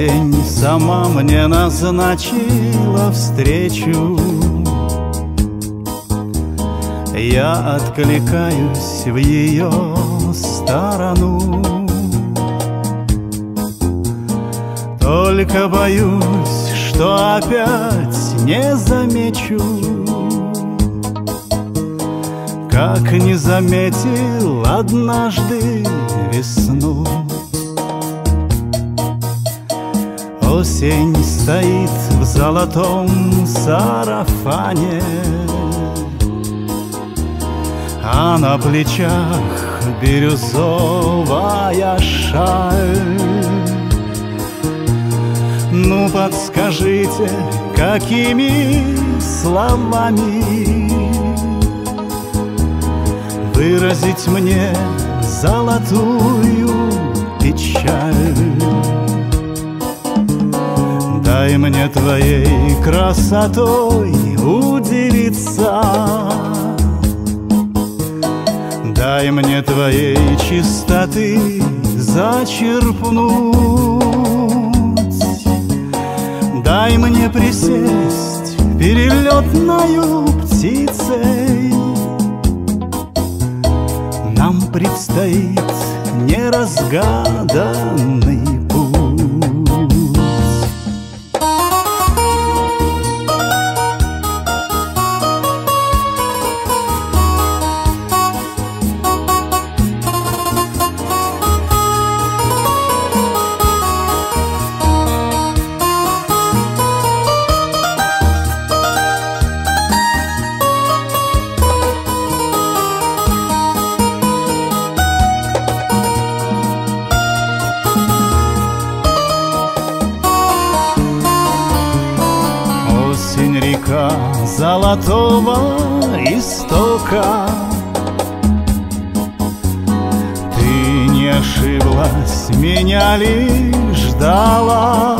тень сама мне назначила встречу. Я откликаюсь в ее сторону, только боюсь, что опять не замечу, как не заметил однажды весну. Осень стоит в золотом сарафане, а на плечах бирюзовая шаль. Ну подскажите, какими словами выразить мне золотую печаль? Дай мне твоей красотой удивиться, дай мне твоей чистоты зачерпнуть, дай мне присесть перелетною птицей. Нам предстоит неразгаданный золотого истока. Ты не ошиблась, меня ли ждала?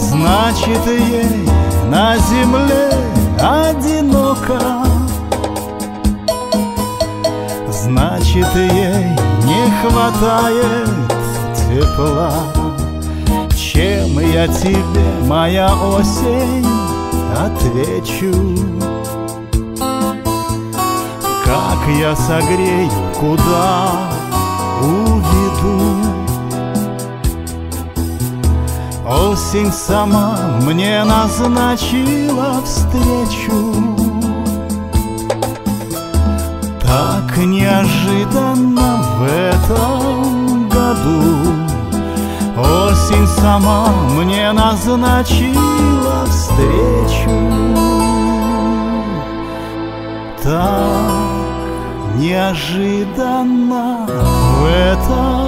Значит, ей на земле одиноко, значит, ей не хватает тепла. Чем я тебе, моя осень, отвечу? Как я согрею, куда уведу? Осень сама мне назначила встречу, так неожиданно в этом году. Осень сама мне назначила встречу, так неожиданно в этом